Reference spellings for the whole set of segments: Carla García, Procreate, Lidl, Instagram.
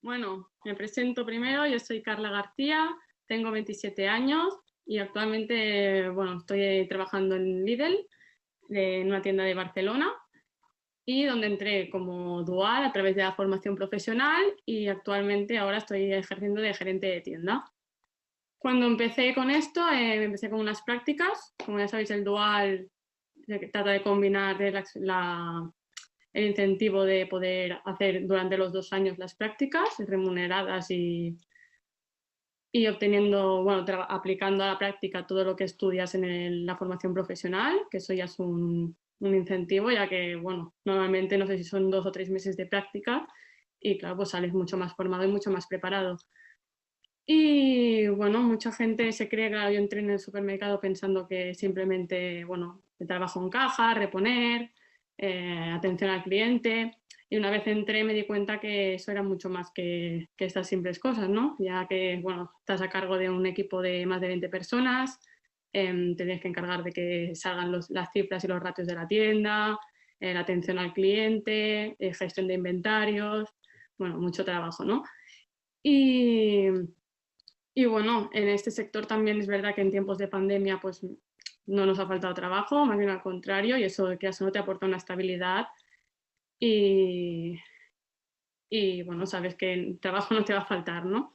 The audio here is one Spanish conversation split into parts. Bueno, me presento primero, yo soy Carla García, tengo 27 años y actualmente estoy trabajando en Lidl, en una tienda de Barcelona, y donde entré como dual a través de la formación profesional y actualmente ahora estoy ejerciendo de gerente de tienda. Cuando empecé con esto, empecé con unas prácticas. Como ya sabéis, el dual trata de combinar el incentivo de poder hacer durante los 2 años las prácticas remuneradas y obteniendo, aplicando a la práctica todo lo que estudias en la formación profesional, que eso ya es un incentivo, ya que, normalmente no sé si son 2 o 3 meses de práctica y, claro, pues sales mucho más formado y mucho más preparado. Y, mucha gente se cree, claro, yo entré en el supermercado pensando que simplemente, trabajo en caja, reponer, atención al cliente, y una vez entré me di cuenta que eso era mucho más que estas simples cosas, ¿no? Ya que, estás a cargo de un equipo de más de 20 personas, te tienes que encargar de que salgan las cifras y los ratios de la tienda, la atención al cliente, gestión de inventarios, mucho trabajo, ¿no? Y en este sector también es verdad que en tiempos de pandemia, pues, no nos ha faltado trabajo, más bien al contrario, y eso que no te aporta una estabilidad y sabes que el trabajo no te va a faltar, ¿no?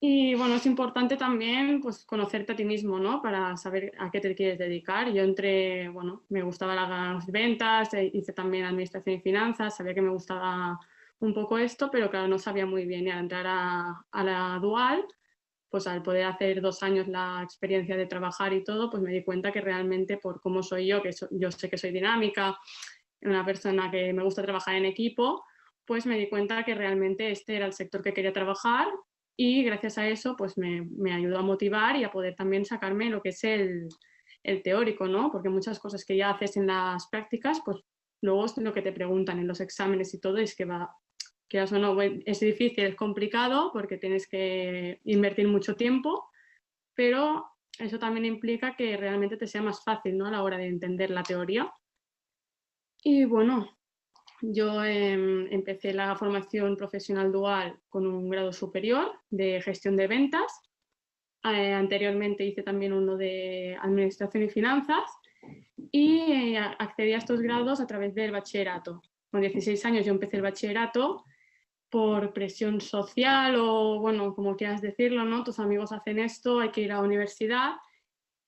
Y es importante también pues conocerte a ti mismo, ¿no? Para saber a qué te quieres dedicar. Yo entré, me gustaban las ventas, hice también administración y finanzas, sabía que me gustaba un poco esto, pero claro, no sabía muy bien, y al entrar a la dual, pues al poder hacer 2 años la experiencia de trabajar y todo, pues me di cuenta que realmente por cómo soy yo, que yo sé que soy dinámica, una persona que me gusta trabajar en equipo, pues me di cuenta que realmente este era el sector que quería trabajar, y gracias a eso pues me ayudó a motivar y a poder también sacarme lo que es el teórico, ¿no? Porque muchas cosas que ya haces en las prácticas, pues luego es lo que te preguntan en los exámenes y todo, y es que es difícil, es complicado, porque tienes que invertir mucho tiempo, pero eso también implica que realmente te sea más fácil, ¿no? A la hora de entender la teoría. Y yo empecé la formación profesional dual con un grado superior de gestión de ventas. Anteriormente hice también uno de administración y finanzas y accedí a estos grados a través del bachillerato. Con 16 años yo empecé el bachillerato. Por presión social o, como quieras decirlo, ¿no? Tus amigos hacen esto, hay que ir a la universidad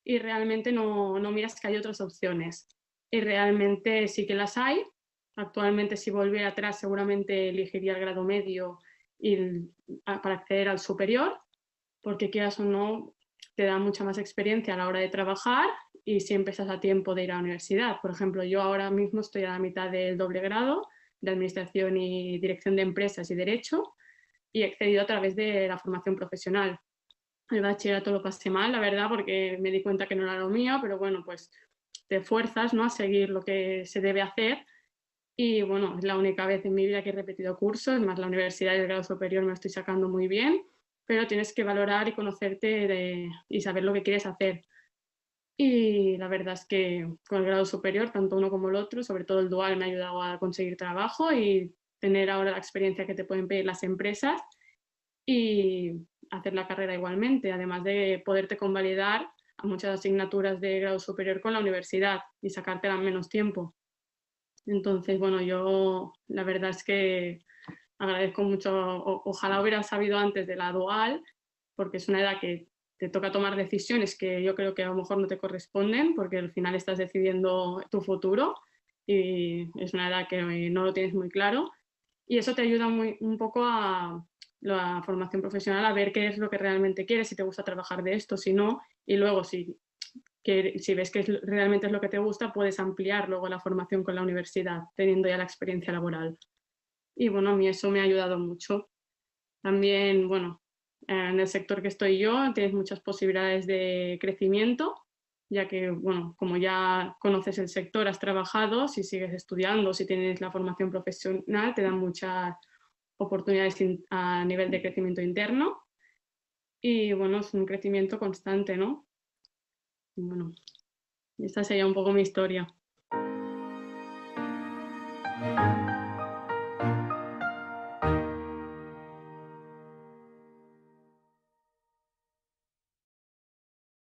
y realmente no miras que hay otras opciones. Y realmente sí que las hay. Actualmente, si volviera atrás, seguramente elegiría el grado medio para acceder al superior, porque quieras o no, te da mucha más experiencia a la hora de trabajar y siempre estás a tiempo de ir a la universidad. Por ejemplo, yo ahora mismo estoy a la mitad del doble grado de Administración y Dirección de Empresas y Derecho, y he accedido a través de la formación profesional. El bachillerato lo pasé mal, la verdad, porque me di cuenta que no era lo mío, pero pues te fuerzas, ¿no?, a seguir lo que se debe hacer, y es la única vez en mi vida que he repetido cursos, más la universidad y el grado superior me lo estoy sacando muy bien, pero tienes que valorar y conocerte y saber lo que quieres hacer. Y la verdad es que con el grado superior, tanto uno como el otro, sobre todo el dual, me ha ayudado a conseguir trabajo y tener ahora la experiencia que te pueden pedir las empresas y hacer la carrera igualmente, además de poderte convalidar a muchas asignaturas de grado superior con la universidad y sacártela en menos tiempo. Entonces, yo la verdad es que agradezco mucho, ojalá hubiera sabido antes de la dual, porque es una edad que te toca tomar decisiones que yo creo que a lo mejor no te corresponden, porque al final estás decidiendo tu futuro y es una edad que no lo tienes muy claro, y eso te ayuda un poco a la formación profesional, a ver qué es lo que realmente quieres, si te gusta trabajar de esto, si no, y luego si ves que realmente es lo que te gusta, puedes ampliar luego la formación con la universidad, teniendo ya la experiencia laboral. Y a mí eso me ha ayudado mucho. También, en el sector que estoy yo tienes muchas posibilidades de crecimiento, ya que, como ya conoces el sector, has trabajado, si sigues estudiando, si tienes la formación profesional, te dan muchas oportunidades a nivel de crecimiento interno y, es un crecimiento constante, ¿no? Bueno, esta sería un poco mi historia.